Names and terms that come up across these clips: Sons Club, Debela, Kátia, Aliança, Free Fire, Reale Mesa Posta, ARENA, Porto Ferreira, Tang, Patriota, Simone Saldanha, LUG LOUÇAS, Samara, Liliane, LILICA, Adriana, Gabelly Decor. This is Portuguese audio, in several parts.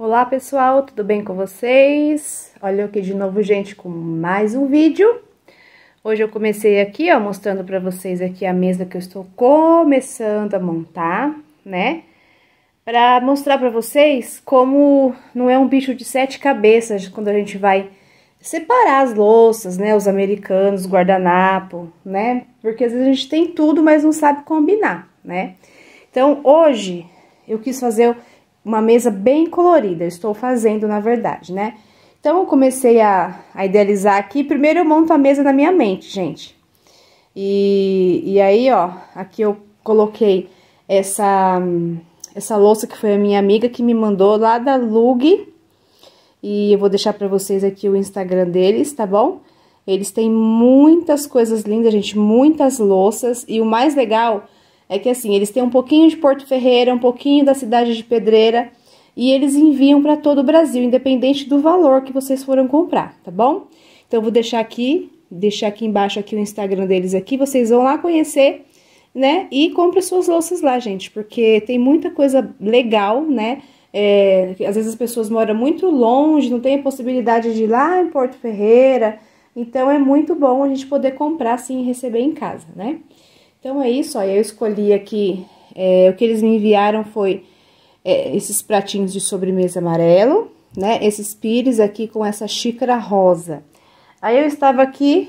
Olá pessoal, tudo bem com vocês? Olha eu aqui de novo, gente, com mais um vídeo. Hoje eu comecei aqui, ó, mostrando pra vocês aqui a mesa que eu estou começando a montar, né? Pra mostrar pra vocês como não é um bicho de 7 cabeças quando a gente vai separar as louças, né? Os americanos, guardanapo, né? Porque às vezes a gente tem tudo, mas não sabe combinar, né? Então, hoje eu quis fazer uma mesa bem colorida, eu estou fazendo, na verdade, né? Então, eu comecei a idealizar aqui. Primeiro, eu monto a mesa na minha mente, gente. E aí, ó, aqui eu coloquei essa louça que foi a minha amiga que me mandou lá da LUG. E eu vou deixar pra vocês aqui o Instagram deles, tá bom? Eles têm muitas coisas lindas, gente, muitas louças. E o mais legal é que, assim, eles têm um pouquinho de Porto Ferreira, um pouquinho da cidade de Pedreira. E eles enviam para todo o Brasil, independente do valor que vocês foram comprar, tá bom? Então, eu vou deixar aqui embaixo aqui o Instagram deles aqui, vocês vão lá conhecer, né? E compre suas louças lá, gente, porque tem muita coisa legal, né? Às vezes as pessoas moram muito longe, não tem a possibilidade de ir lá em Porto Ferreira. Então, é muito bom a gente poder comprar, assim, e receber em casa, né? Então, é isso, ó. Eu escolhi aqui, o que eles me enviaram foi esses pratinhos de sobremesa amarelo, né? Esses pires aqui com essa xícara rosa. Aí eu estava aqui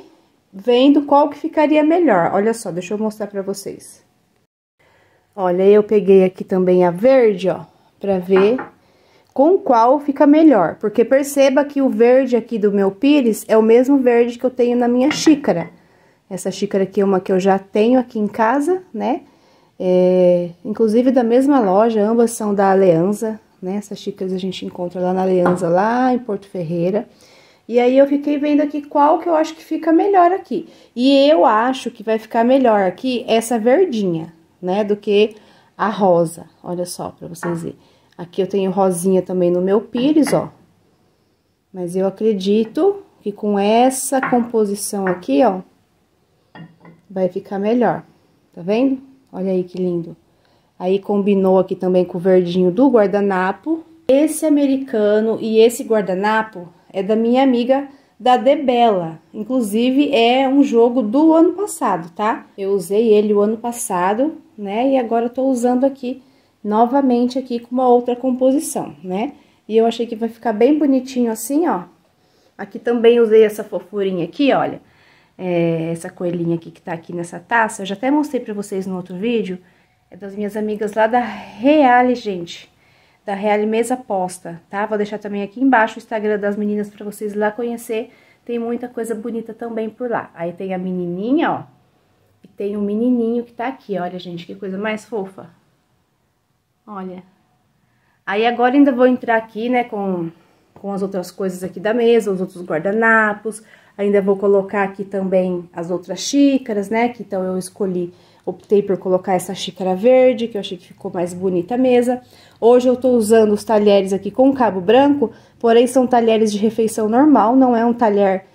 vendo qual que ficaria melhor. Olha só, deixa eu mostrar pra vocês. Olha, eu peguei aqui também a verde, ó, pra ver com qual fica melhor. Porque perceba que o verde aqui do meu pires é o mesmo verde que eu tenho na minha xícara. Essa xícara aqui é uma que eu já tenho aqui em casa, né? Inclusive da mesma loja, ambas são da Aliança, né? Essas xícaras a gente encontra lá na Aliança, lá em Porto Ferreira. E aí eu fiquei vendo aqui qual que eu acho que fica melhor aqui. E eu acho que vai ficar melhor aqui essa verdinha, né? Do que a rosa. Olha só, pra vocês verem. Aqui eu tenho rosinha também no meu pires, ó. Mas eu acredito que com essa composição aqui, ó, vai ficar melhor. Tá vendo? Olha aí que lindo. Aí combinou aqui também com o verdinho do guardanapo. Esse americano e esse guardanapo é da minha amiga da Gabelly. Inclusive, é um jogo do ano passado, tá? Eu usei ele o ano passado, né? E agora eu tô usando aqui, novamente aqui com uma outra composição, né? E eu achei que vai ficar bem bonitinho assim, ó. Aqui também usei essa fofurinha aqui, olha. Essa coelhinha aqui que tá aqui nessa taça, eu já até mostrei pra vocês no outro vídeo, é das minhas amigas lá da Reale, gente, da Reale Mesa Posta, tá? Vou deixar também aqui embaixo o Instagram das meninas pra vocês lá conhecer, tem muita coisa bonita também por lá. Aí tem a menininha, ó, e tem o menininho que tá aqui, olha, gente, que coisa mais fofa. Olha. Aí agora ainda vou entrar aqui, né, com as outras coisas aqui da mesa, os outros guardanapos. Ainda vou colocar aqui também as outras xícaras, né? Que então eu escolhi, optei por colocar essa xícara verde, que eu achei que ficou mais bonita a mesa. Hoje eu tô usando os talheres aqui com cabo branco, porém são talheres de refeição normal, não é um talher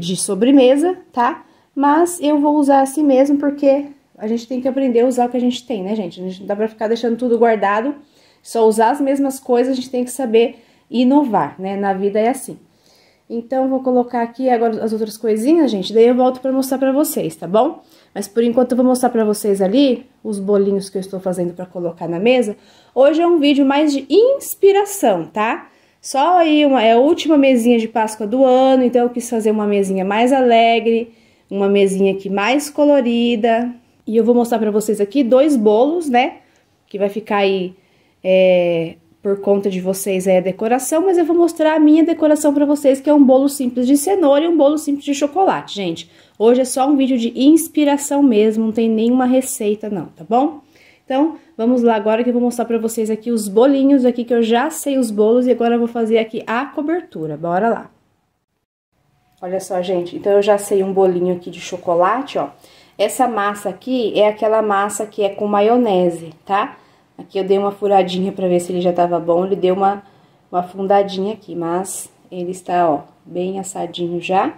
de sobremesa, tá? Mas eu vou usar assim mesmo, porque a gente tem que aprender a usar o que a gente tem, né, gente? A gente não dá pra ficar deixando tudo guardado, só usar as mesmas coisas, a gente tem que saber inovar, né? Na vida é assim. Então, vou colocar aqui agora as outras coisinhas, gente, daí eu volto pra mostrar pra vocês, tá bom? Mas por enquanto eu vou mostrar pra vocês ali os bolinhos que eu estou fazendo pra colocar na mesa. Hoje é um vídeo mais de inspiração, tá? Só aí, é a última mesinha de Páscoa do ano, então eu quis fazer uma mesinha mais alegre, uma mesinha aqui mais colorida. E eu vou mostrar pra vocês aqui 2 bolos, né? Que vai ficar aí, por conta de vocês aí a decoração, mas eu vou mostrar a minha decoração pra vocês, que é um bolo simples de cenoura e um bolo simples de chocolate, gente. Hoje é só um vídeo de inspiração mesmo, não tem nenhuma receita não, tá bom? Então, vamos lá agora que eu vou mostrar pra vocês aqui os bolinhos aqui, que eu já sei os bolos, e agora eu vou fazer aqui a cobertura, bora lá. Olha só, gente, então eu já sei um bolinho aqui de chocolate, ó. Essa massa aqui é aquela massa que é com maionese, tá? Aqui eu dei uma furadinha pra ver se ele já tava bom, ele deu uma afundadinha aqui, mas ele está, ó, bem assadinho já.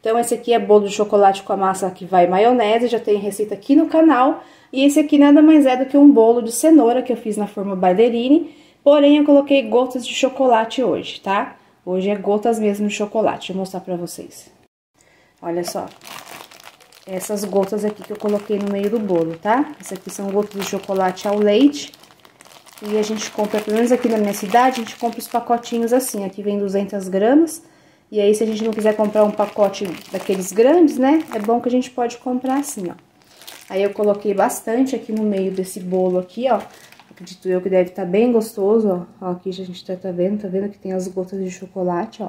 Então, esse aqui é bolo de chocolate com a massa que vai maionese, já tem receita aqui no canal. E esse aqui nada mais é do que um bolo de cenoura que eu fiz na forma ballerine, Porém, eu coloquei gotas de chocolate hoje, tá? Hoje é gotas mesmo de chocolate. Deixa eu mostrar pra vocês. Olha só. Essas gotas aqui que eu coloquei no meio do bolo, tá? Essas aqui são gotas de chocolate ao leite. E a gente compra, pelo menos aqui na minha cidade, a gente compra os pacotinhos assim. Aqui vem 200 gramas. E aí, se a gente não quiser comprar um pacote daqueles grandes, né? É bom que a gente pode comprar assim, ó. Aí, eu coloquei bastante aqui no meio desse bolo aqui, ó. Acredito eu que deve estar bem gostoso, ó. Aqui a gente tá vendo que tem as gotas de chocolate, ó.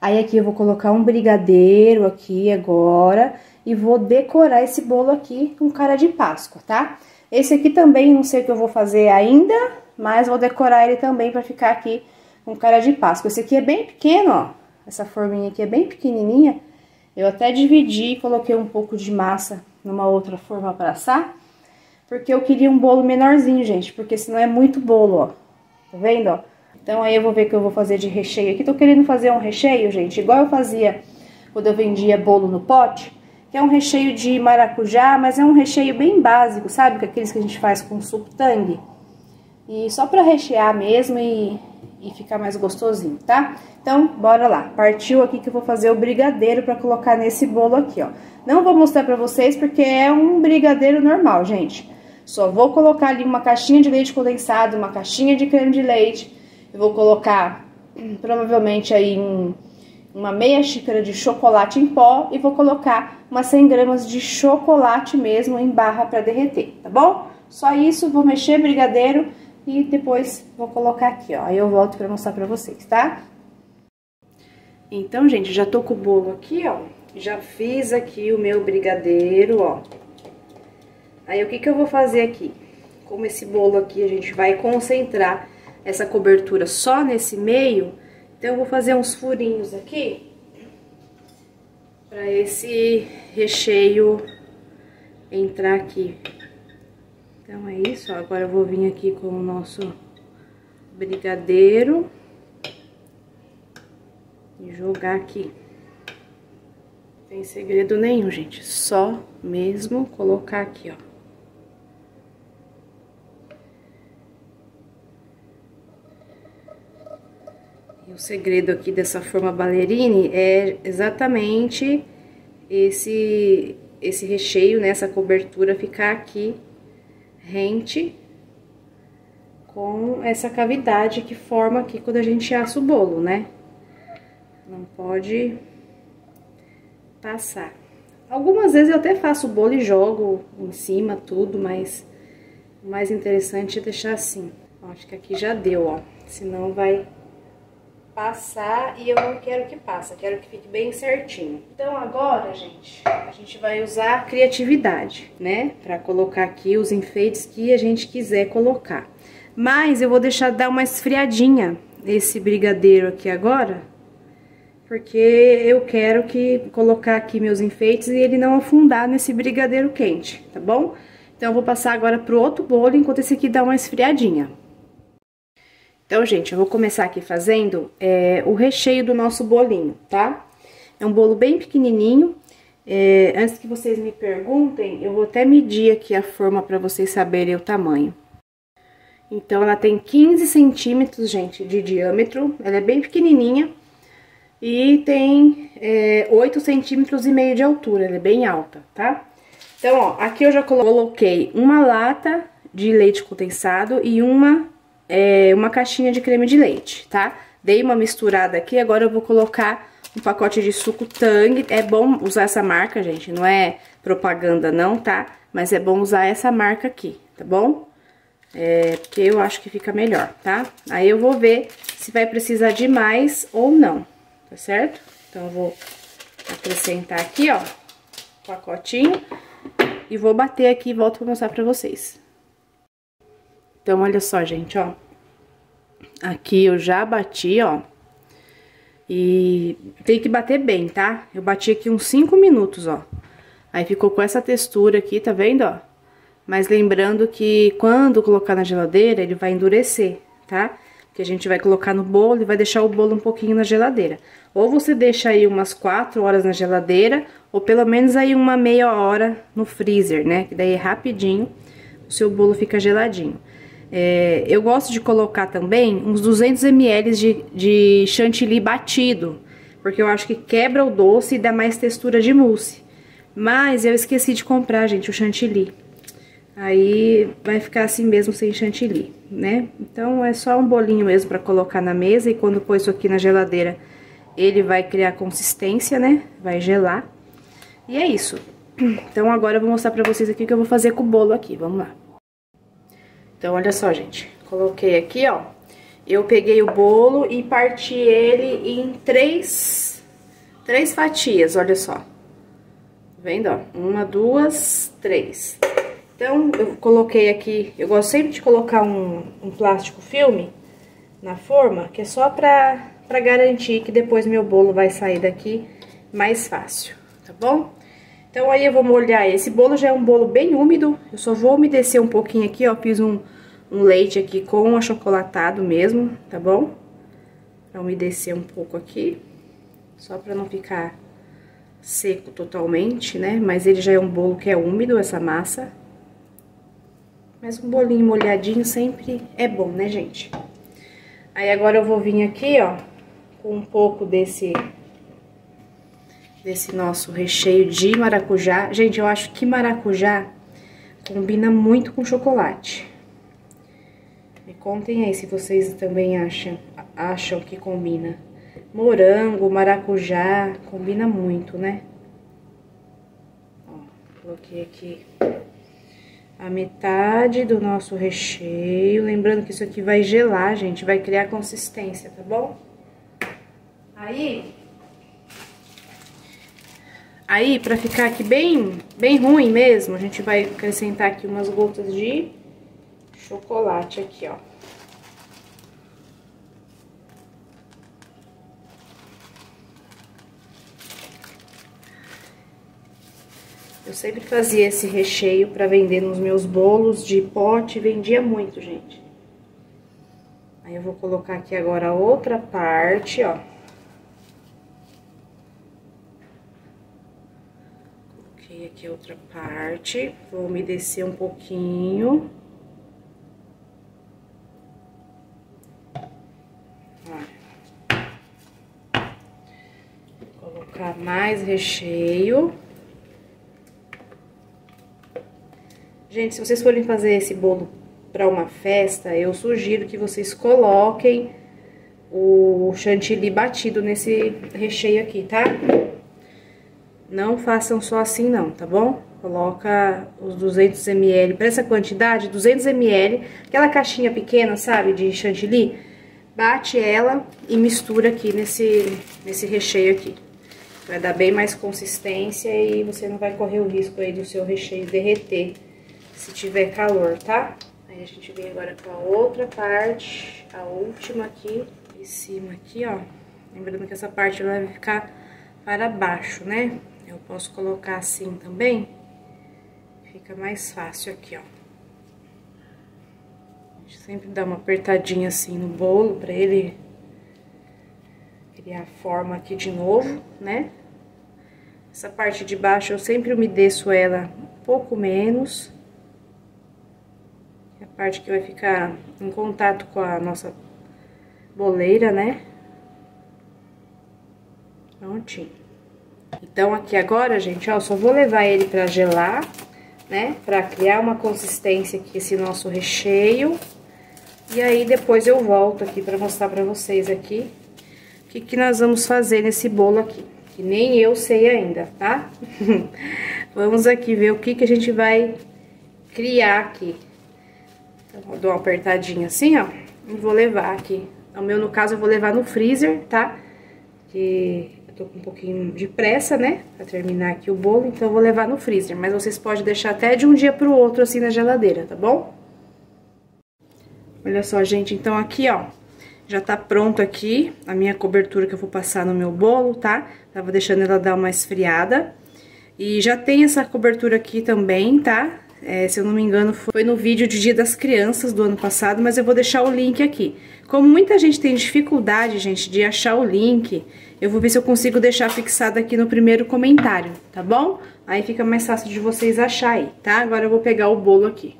Aí, aqui eu vou colocar um brigadeiro aqui agora. E vou decorar esse bolo aqui com cara de Páscoa, tá? Esse aqui também, não sei o que eu vou fazer ainda, mas vou decorar ele também pra ficar aqui com cara de Páscoa. Esse aqui é bem pequeno, ó. Essa forminha aqui é bem pequenininha, eu até dividi e coloquei um pouco de massa numa outra forma para assar, porque eu queria um bolo menorzinho, gente, porque senão é muito bolo, ó, tá vendo, ó? Então aí eu vou ver o que eu vou fazer de recheio aqui, tô querendo fazer um recheio, gente, igual eu fazia quando eu vendia bolo no pote, que é um recheio de maracujá, mas é um recheio bem básico, sabe, que é aqueles que a gente faz com suco Tang, e só pra rechear mesmo e ficar mais gostosinho, tá? Então, bora lá. Partiu aqui que eu vou fazer o brigadeiro pra colocar nesse bolo aqui, ó. Não vou mostrar pra vocês porque é um brigadeiro normal, gente. Só vou colocar ali uma caixinha de leite condensado, uma caixinha de creme de leite. Eu vou colocar, provavelmente, aí uma meia xícara de chocolate em pó. E vou colocar umas 100 gramas de chocolate mesmo em barra pra derreter, tá bom? Só isso, vou mexer brigadeiro. E depois vou colocar aqui, ó, aí eu volto pra mostrar pra vocês, tá? Então, gente, já tô com o bolo aqui, ó, já fiz aqui o meu brigadeiro, ó. Aí, o que que eu vou fazer aqui? Como esse bolo aqui, a gente vai concentrar essa cobertura só nesse meio, então eu vou fazer uns furinhos aqui pra esse recheio entrar aqui. Então é isso, ó. Agora eu vou vir aqui com o nosso brigadeiro e jogar aqui. Não tem segredo nenhum, gente, só mesmo colocar aqui, ó. E o segredo aqui dessa forma ballerine é exatamente esse recheio, né, essa cobertura ficar aqui rente com essa cavidade que forma aqui quando a gente assa o bolo, né? Não pode passar. Algumas vezes eu até faço o bolo e jogo em cima tudo, mas o mais interessante é deixar assim. Ó, acho que aqui já deu, ó. Senão vai passar e eu não quero que passe, quero que fique bem certinho. Então agora, gente, a gente vai usar a criatividade, né? Pra colocar aqui os enfeites que a gente quiser colocar. Mas eu vou deixar dar uma esfriadinha esse brigadeiro aqui agora, porque eu quero que colocar aqui meus enfeites e ele não afundar nesse brigadeiro quente, tá bom? Então eu vou passar agora pro outro bolo enquanto esse aqui dá uma esfriadinha. Então, gente, eu vou começar aqui fazendo o recheio do nosso bolinho, tá? É um bolo bem pequenininho. Antes que vocês me perguntem, eu vou até medir aqui a forma pra vocês saberem o tamanho. Então, ela tem 15 centímetros, gente, de diâmetro. Ela é bem pequenininha e tem 8 centímetros e meio de altura. Ela é bem alta, tá? Então, ó, aqui eu já coloquei uma lata de leite condensado e uma caixinha de creme de leite, tá? Dei uma misturada aqui, agora eu vou colocar um pacote de suco Tang. É bom usar essa marca, gente, não é propaganda não, tá? Mas é bom usar essa marca aqui, tá bom? Porque eu acho que fica melhor, tá? Aí eu vou ver se vai precisar de mais ou não, tá certo? Então eu vou acrescentar aqui, ó, o pacotinho e vou bater aqui e volto pra mostrar pra vocês. Então, olha só, gente, ó, aqui eu já bati, ó, e tem que bater bem, tá? Eu bati aqui uns 5 minutos, ó, aí ficou com essa textura aqui, tá vendo, ó? Mas lembrando que quando colocar na geladeira, ele vai endurecer, tá? Porque a gente vai colocar no bolo e vai deixar o bolo um pouquinho na geladeira. Ou você deixa aí umas 4 horas na geladeira, ou pelo menos aí uma meia hora no freezer, né? Que daí rapidinho o seu bolo fica geladinho. Eu gosto de colocar também uns 200 ml de chantilly batido, porque eu acho que quebra o doce e dá mais textura de mousse. Mas eu esqueci de comprar, gente, o chantilly. Aí vai ficar assim mesmo sem chantilly, né? Então é só um bolinho mesmo pra colocar na mesa, e quando pôr isso aqui na geladeira, ele vai criar consistência, né? Vai gelar. E é isso. Então agora eu vou mostrar pra vocês aqui o que eu vou fazer com o bolo aqui, vamos lá. Então olha só, gente, coloquei aqui, ó. Eu peguei o bolo e parti ele em três fatias, olha só. Tá vendo, ó? 1, 2, 3. Então eu coloquei aqui, eu gosto sempre de colocar um plástico filme na forma, que é só pra garantir que depois meu bolo vai sair daqui mais fácil, tá bom? Então aí eu vou molhar esse bolo, já é um bolo bem úmido, eu só vou umedecer um pouquinho aqui, ó, fiz um leite aqui com achocolatado mesmo, tá bom? Pra umedecer um pouco aqui, só pra não ficar seco totalmente, né? Mas ele já é um bolo que é úmido, essa massa. Mas um bolinho molhadinho sempre é bom, né, gente? Aí agora eu vou vir aqui, ó, com um pouco desse nosso recheio de maracujá. Gente, eu acho que maracujá combina muito com chocolate. Me contem aí se vocês também acham que combina. Morango, maracujá, combina muito, né? Ó, coloquei aqui a metade do nosso recheio. Lembrando que isso aqui vai gelar, gente, vai criar consistência, tá bom? Aí, pra ficar aqui bem ruim mesmo, a gente vai acrescentar aqui umas gotas de chocolate aqui, ó. Eu sempre fazia esse recheio pra vender nos meus bolos de pote, vendia muito, gente. Aí eu vou colocar aqui agora a outra parte, ó. Aqui a outra parte, vou umedecer um pouquinho. Olha. Vou colocar mais recheio. Gente, se vocês forem fazer esse bolo para uma festa, eu sugiro que vocês coloquem o chantilly batido nesse recheio aqui, tá? Não façam só assim não, tá bom? Coloca os 200 ml, pra essa quantidade, 200 ml, aquela caixinha pequena, sabe, de chantilly, bate ela e mistura aqui nesse recheio aqui. Vai dar bem mais consistência e você não vai correr o risco aí do seu recheio derreter se tiver calor, tá? Aí a gente vem agora com a outra parte, a última aqui, em cima aqui, ó. Lembrando que essa parte ela vai ficar para baixo, né? Eu posso colocar assim também, fica mais fácil aqui, ó. A gente sempre dá uma apertadinha assim no bolo pra ele criar a forma aqui de novo, né? Essa parte de baixo eu sempre umedeço ela um pouco menos. É a parte que vai ficar em contato com a nossa boleira, né? Prontinho. Então aqui agora, gente, ó, só vou levar ele pra gelar, né? Pra criar uma consistência aqui, esse nosso recheio. E aí depois eu volto aqui pra mostrar pra vocês aqui o que nós vamos fazer nesse bolo aqui. Que nem eu sei ainda, tá? Vamos aqui ver o que a gente vai criar aqui. Então eu dou uma apertadinha assim, ó, e vou levar aqui. O meu, no caso, eu vou levar no freezer, tá? Que tô com um pouquinho de pressa, né, pra terminar aqui o bolo, então eu vou levar no freezer. Mas vocês podem deixar até de um dia pro outro, assim, na geladeira, tá bom? Olha só, gente, então aqui, ó, já tá pronto aqui a minha cobertura que eu vou passar no meu bolo, tá? Tava deixando ela dar uma esfriada. E já tem essa cobertura aqui também, tá? Se eu não me engano, foi no vídeo de Dia das Crianças do ano passado, mas eu vou deixar o link aqui. Como muita gente tem dificuldade, gente, de achar o link, eu vou ver se eu consigo deixar fixado aqui no primeiro comentário, tá bom? Aí fica mais fácil de vocês acharem, tá? Agora eu vou pegar o bolo aqui.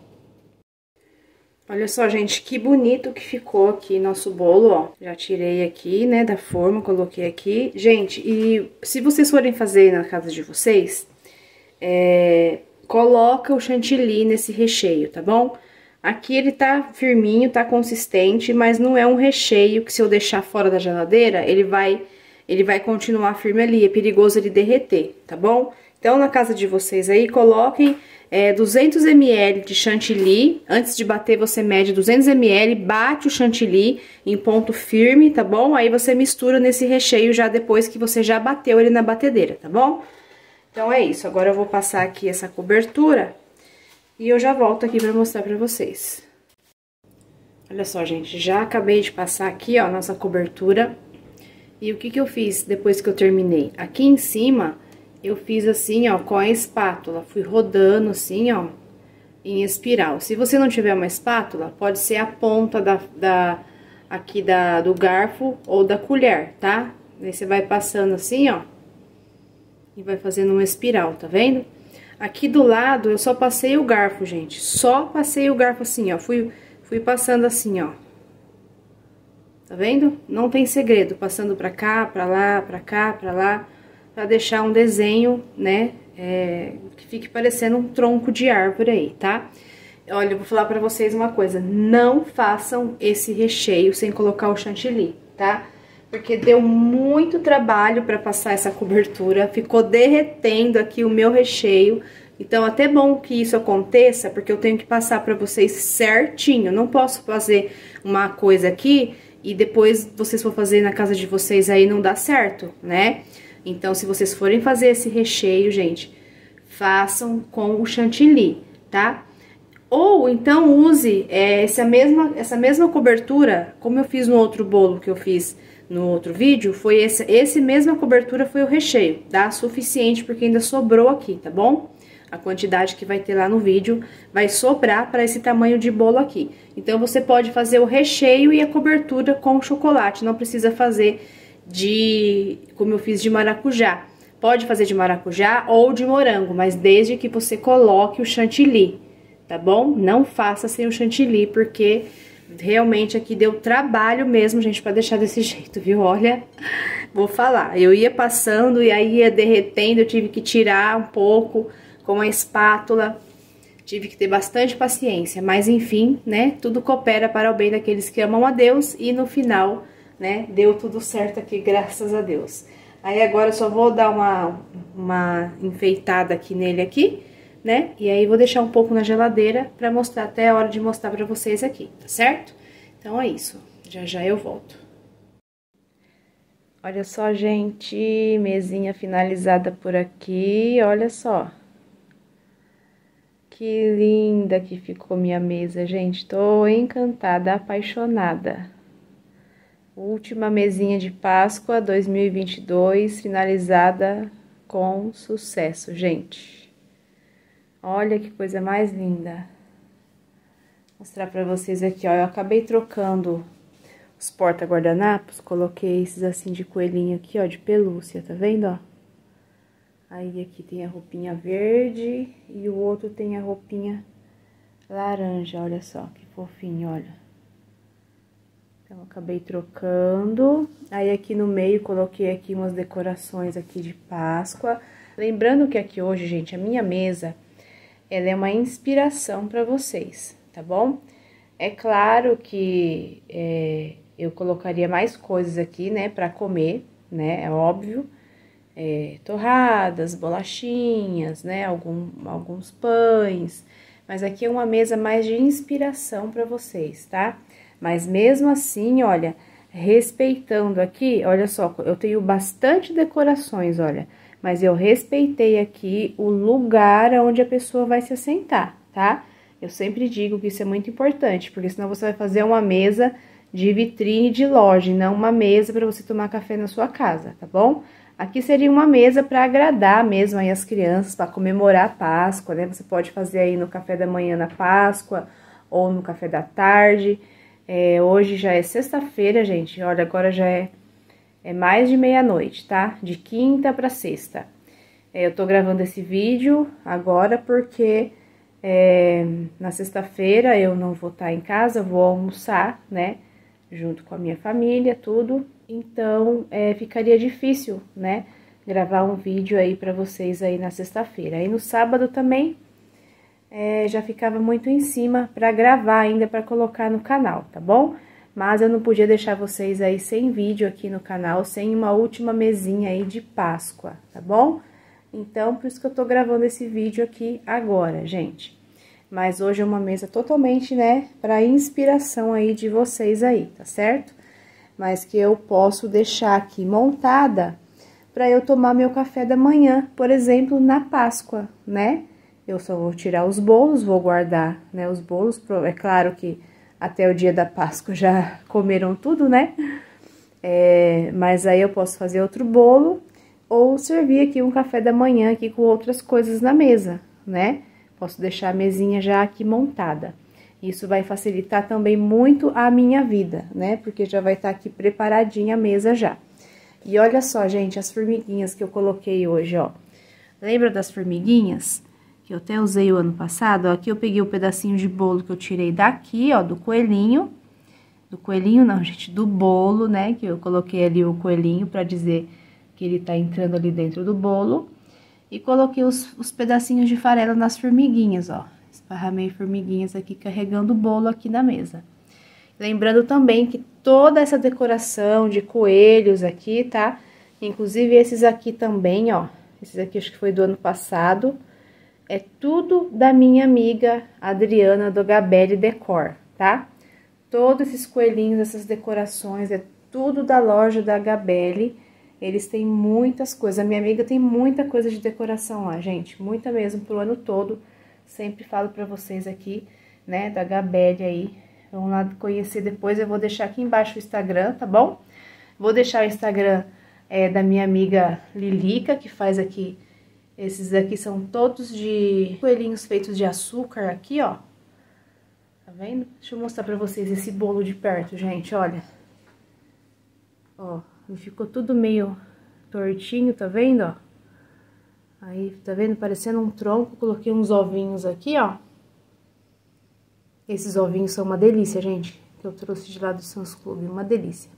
Olha só, gente, que bonito que ficou aqui nosso bolo, ó. Já tirei aqui, né, da forma, coloquei aqui. Gente, e se vocês forem fazer na casa de vocês, coloca o chantilly nesse recheio, tá bom? Aqui ele tá firminho, tá consistente, mas não é um recheio que se eu deixar fora da geladeira, ele vai continuar firme ali, é perigoso ele derreter, tá bom? Então, na casa de vocês aí, coloquem 200 ml de chantilly. Antes de bater, você mede 200 ml, bate o chantilly em ponto firme, tá bom? Aí você mistura nesse recheio já depois que você já bateu ele na batedeira, tá bom? Então, é isso. Agora eu vou passar aqui essa cobertura e eu já volto aqui pra mostrar pra vocês. Olha só, gente, já acabei de passar aqui, ó, nossa cobertura. E o que que eu fiz depois que eu terminei? Aqui em cima, eu fiz assim, ó, com a espátula. Fui rodando assim, ó, em espiral. Se você não tiver uma espátula, pode ser a ponta do garfo ou da colher, tá? Aí você vai passando assim, ó, e vai fazendo uma espiral, tá vendo? Aqui do lado, eu só passei o garfo, gente. Só passei o garfo assim, ó. Fui passando assim, ó. Tá vendo? Não tem segredo. Passando pra cá, pra lá, pra cá, pra lá. Pra deixar um desenho, né? Que fique parecendo um tronco de árvore aí, tá? Olha, eu vou falar pra vocês uma coisa. Não façam esse recheio sem colocar o chantilly, tá? Porque deu muito trabalho pra passar essa cobertura, ficou derretendo aqui o meu recheio. Então, até bom que isso aconteça, porque eu tenho que passar pra vocês certinho. Não posso fazer uma coisa aqui e depois vocês vão fazer na casa de vocês aí não dá certo, né? Então, se vocês forem fazer esse recheio, gente, façam com o chantilly, tá? Ou então use essa mesma cobertura, como eu fiz no outro bolo que eu fiz no outro vídeo, foi esse mesma cobertura foi o recheio, dá suficiente porque ainda sobrou aqui, tá bom? A quantidade que vai ter lá no vídeo vai sobrar para esse tamanho de bolo aqui. Então, você pode fazer o recheio e a cobertura com chocolate, não precisa fazer como eu fiz de maracujá. Pode fazer de maracujá ou de morango, mas desde que você coloque o chantilly, tá bom? Não faça sem o chantilly, porque realmente aqui deu trabalho mesmo, gente, pra deixar desse jeito, viu? Olha, vou falar, eu ia passando e aí ia derretendo, eu tive que tirar um pouco com a espátula, tive que ter bastante paciência, mas enfim, né, tudo coopera para o bem daqueles que amam a Deus e no final, né, deu tudo certo aqui, graças a Deus. Aí agora eu só vou dar uma enfeitada aqui nele aqui, né? E aí vou deixar um pouco na geladeira pra mostrar, até a hora de mostrar pra vocês aqui, tá certo? Então é isso, já já eu volto. Olha só, gente, mesinha finalizada por aqui, olha só. Que linda que ficou minha mesa, gente, tô encantada, apaixonada. Última mesinha de Páscoa 2022, finalizada com sucesso, gente. Olha que coisa mais linda. Vou mostrar pra vocês aqui, ó. Eu acabei trocando os porta-guardanapos, coloquei esses assim de coelhinho aqui, ó, de pelúcia, tá vendo, ó? Aí aqui tem a roupinha verde e o outro tem a roupinha laranja, olha só, que fofinho, olha. Então, eu acabei trocando. Aí aqui no meio, coloquei aqui umas decorações aqui de Páscoa. Lembrando que aqui hoje, gente, a minha mesa, ela é uma inspiração para vocês, tá bom? É claro que eu colocaria mais coisas aqui, né, para comer, né, é óbvio. Torradas, bolachinhas, né, alguns pães. Mas aqui é uma mesa mais de inspiração para vocês, tá? Mas mesmo assim, olha, respeitando aqui, olha só, eu tenho bastante decorações, olha. Mas eu respeitei aqui o lugar onde a pessoa vai se assentar, tá? Eu sempre digo que isso é muito importante, porque senão você vai fazer uma mesa de vitrine de loja, e não uma mesa para você tomar café na sua casa, tá bom? Aqui seria uma mesa para agradar mesmo aí as crianças, para comemorar a Páscoa, né? Você pode fazer aí no café da manhã na Páscoa, ou no café da tarde. Hoje já é sexta-feira, gente, olha, agora já é mais de meia-noite, tá? De quinta pra sexta. Eu tô gravando esse vídeo agora porque Na sexta-feira eu não vou estar em casa, vou almoçar, né, junto com a minha família, tudo. Então, ficaria difícil, né, gravar um vídeo aí pra vocês aí na sexta-feira. Aí no sábado também, já ficava muito em cima pra gravar ainda, pra colocar no canal, tá bom? Mas eu não podia deixar vocês aí sem vídeo aqui no canal, sem uma última mesinha aí de Páscoa, tá bom? Então, por isso que eu tô gravando esse vídeo aqui agora, gente. Mas hoje é uma mesa totalmente, né, pra inspiração aí de vocês aí, tá certo? Mas que eu posso deixar aqui montada pra eu tomar meu café da manhã, por exemplo, na Páscoa, né? Eu só vou tirar os bolos, vou guardar, né, os bolos, é claro que até o dia da Páscoa já comeram tudo, né? Mas aí eu posso fazer outro bolo ou servir aqui um café da manhã aqui com outras coisas na mesa, né? Posso deixar a mesinha já aqui montada. Isso vai facilitar também muito a minha vida, né? Porque já vai estar aqui preparadinha a mesa já. E olha só, gente, as formiguinhas que eu coloquei hoje, ó. Lembra das formiguinhas? Que eu até usei o ano passado, ó, aqui eu peguei o pedacinho de bolo que eu tirei daqui, ó, do coelhinho não, gente, do bolo, né, que eu coloquei ali o coelhinho pra dizer que ele tá entrando ali dentro do bolo, e coloquei os pedacinhos de farelo nas formiguinhas, ó, esparramei formiguinhas aqui carregando o bolo aqui na mesa. Lembrando também que toda essa decoração de coelhos aqui, tá, inclusive esses aqui também, ó, esses aqui acho que foi do ano passado, é tudo da minha amiga Adriana do Gabelly Decor, tá? Todos esses coelhinhos, essas decorações, é tudo da loja da Gabelly. Eles têm muitas coisas. A minha amiga tem muita coisa de decoração lá, gente. Muita mesmo, pro ano todo. Sempre falo pra vocês aqui, né, da Gabelly aí. Vamos lá conhecer depois. Eu vou deixar aqui embaixo o Instagram, tá bom? Vou deixar o Instagram da minha amiga Lilica, que faz aqui... Esses aqui são todos de coelhinhos feitos de açúcar aqui, ó. Tá vendo? Deixa eu mostrar pra vocês esse bolo de perto, gente, olha. Ó, ficou tudo meio tortinho, tá vendo, ó? Aí, tá vendo? Parecendo um tronco, coloquei uns ovinhos aqui, ó. Esses ovinhos são uma delícia, gente, que eu trouxe de lá do Sons Club, uma delícia.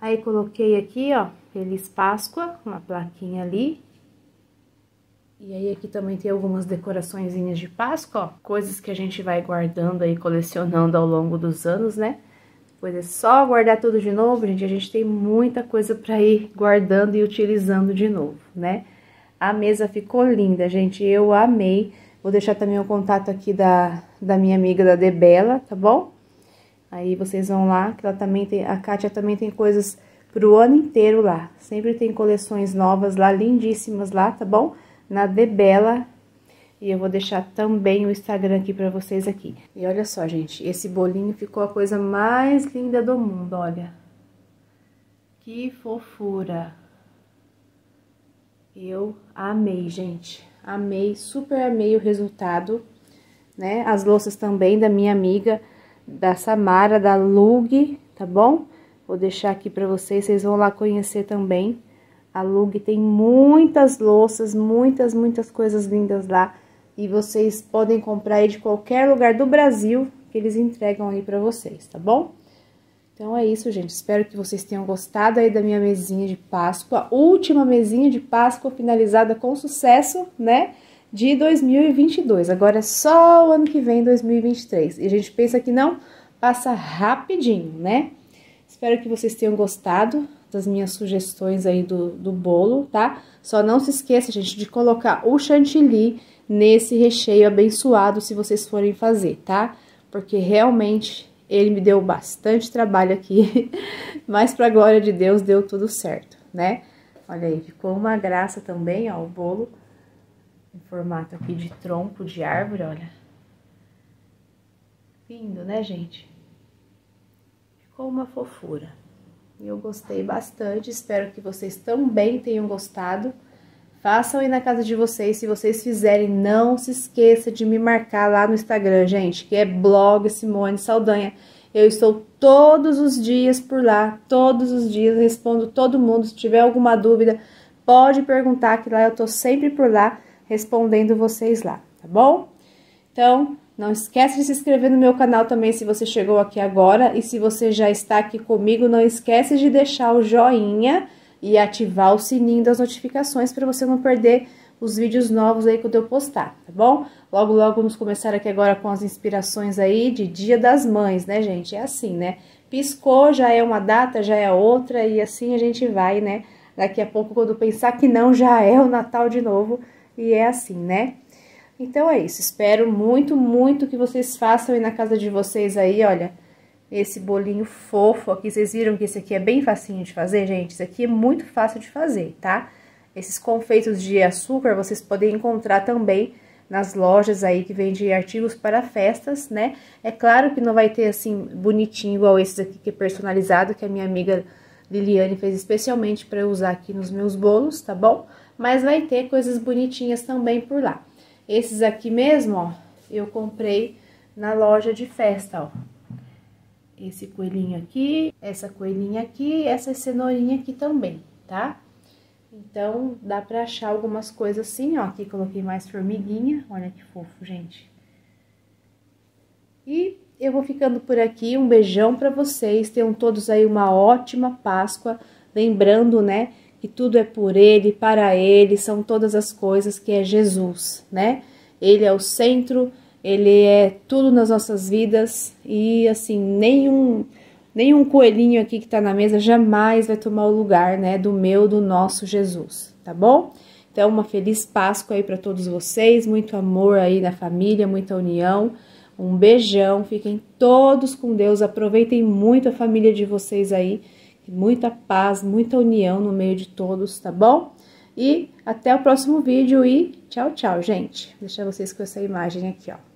Aí, coloquei aqui, ó, Feliz Páscoa, uma plaquinha ali. E aí aqui também tem algumas decoraçõezinhas de Páscoa, ó, coisas que a gente vai guardando aí, colecionando ao longo dos anos, né? Depois é só guardar tudo de novo, gente, a gente tem muita coisa pra ir guardando e utilizando de novo, né? A mesa ficou linda, gente, eu amei. Vou deixar também o contato aqui da minha amiga da Debela, tá bom? Aí vocês vão lá, que ela também tem, a Kátia também tem coisas pro ano inteiro lá. Sempre tem coleções novas lá, lindíssimas lá, tá bom? Na Debela, e eu vou deixar também o Instagram aqui pra vocês aqui. E olha só, gente, esse bolinho ficou a coisa mais linda do mundo, olha. Que fofura. Eu amei, gente, amei, super amei o resultado, né? As louças também da minha amiga, da Samara, da LUG, tá bom? Vou deixar aqui pra vocês, vocês vão lá conhecer também. A LUG tem muitas louças, muitas coisas lindas lá. E vocês podem comprar aí de qualquer lugar do Brasil que eles entregam aí pra vocês, tá bom? Então é isso, gente. Espero que vocês tenham gostado aí da minha mesinha de Páscoa. Última mesinha de Páscoa finalizada com sucesso, né? De 2022. Agora é só o ano que vem, 2023. E a gente pensa que não, passa rapidinho, né? Espero que vocês tenham gostado das minhas sugestões aí do bolo, tá? Só não se esqueça, gente, de colocar o chantilly nesse recheio abençoado se vocês forem fazer, tá? Porque realmente ele me deu bastante trabalho aqui, mas pra glória de Deus deu tudo certo, né? Olha aí, ficou uma graça também, ó, o bolo em formato aqui de tronco de árvore, olha. Lindo, né, gente? Ficou uma fofura. Eu gostei bastante, espero que vocês também tenham gostado. Façam aí na casa de vocês, se vocês fizerem, não se esqueça de me marcar lá no Instagram, gente, que é blog Simone Saldanha. Eu estou todos os dias por lá, todos os dias, respondo todo mundo. Se tiver alguma dúvida, pode perguntar que lá eu tô sempre por lá, respondendo vocês lá, tá bom? Então, não esquece de se inscrever no meu canal também se você chegou aqui agora. E se você já está aqui comigo, não esquece de deixar o joinha e ativar o sininho das notificações para você não perder os vídeos novos aí quando eu postar, tá bom? Logo, logo vamos começar aqui agora com as inspirações aí de Dia das Mães, né, gente? É assim, né? Piscou, já é uma data, já é outra e assim a gente vai, né? Daqui a pouco, quando pensar que não, já é o Natal de novo e é assim, né? Então é isso, espero muito, muito que vocês façam aí na casa de vocês aí, olha, esse bolinho fofo aqui, vocês viram que esse aqui é bem facinho de fazer, gente? Esse aqui é muito fácil de fazer, tá? Esses confeitos de açúcar vocês podem encontrar também nas lojas aí que vendem artigos para festas, né? É claro que não vai ter assim bonitinho igual esses aqui que é personalizado, que a minha amiga Liliane fez especialmente para eu usar aqui nos meus bolos, tá bom? Mas vai ter coisas bonitinhas também por lá. Esses aqui mesmo, ó, eu comprei na loja de festa, ó. Esse coelhinho aqui, essa coelhinha aqui, essa cenourinha aqui também, tá? Então, dá pra achar algumas coisas assim, ó. Aqui coloquei mais formiguinha, olha que fofo, gente. E eu vou ficando por aqui, um beijão pra vocês, tenham todos aí uma ótima Páscoa. Lembrando, né, que tudo é por Ele, para Ele, são todas as coisas que é Jesus, né? Ele é o centro, Ele é tudo nas nossas vidas e, assim, nenhum coelhinho aqui que tá na mesa jamais vai tomar o lugar, né, do meu, do nosso Jesus, tá bom? Então, uma feliz Páscoa aí para todos vocês, muito amor aí na família, muita união, um beijão, fiquem todos com Deus, aproveitem muito a família de vocês aí, muita paz, muita união no meio de todos, tá bom? E até o próximo vídeo e tchau, tchau, gente. Vou deixar vocês com essa imagem aqui, ó.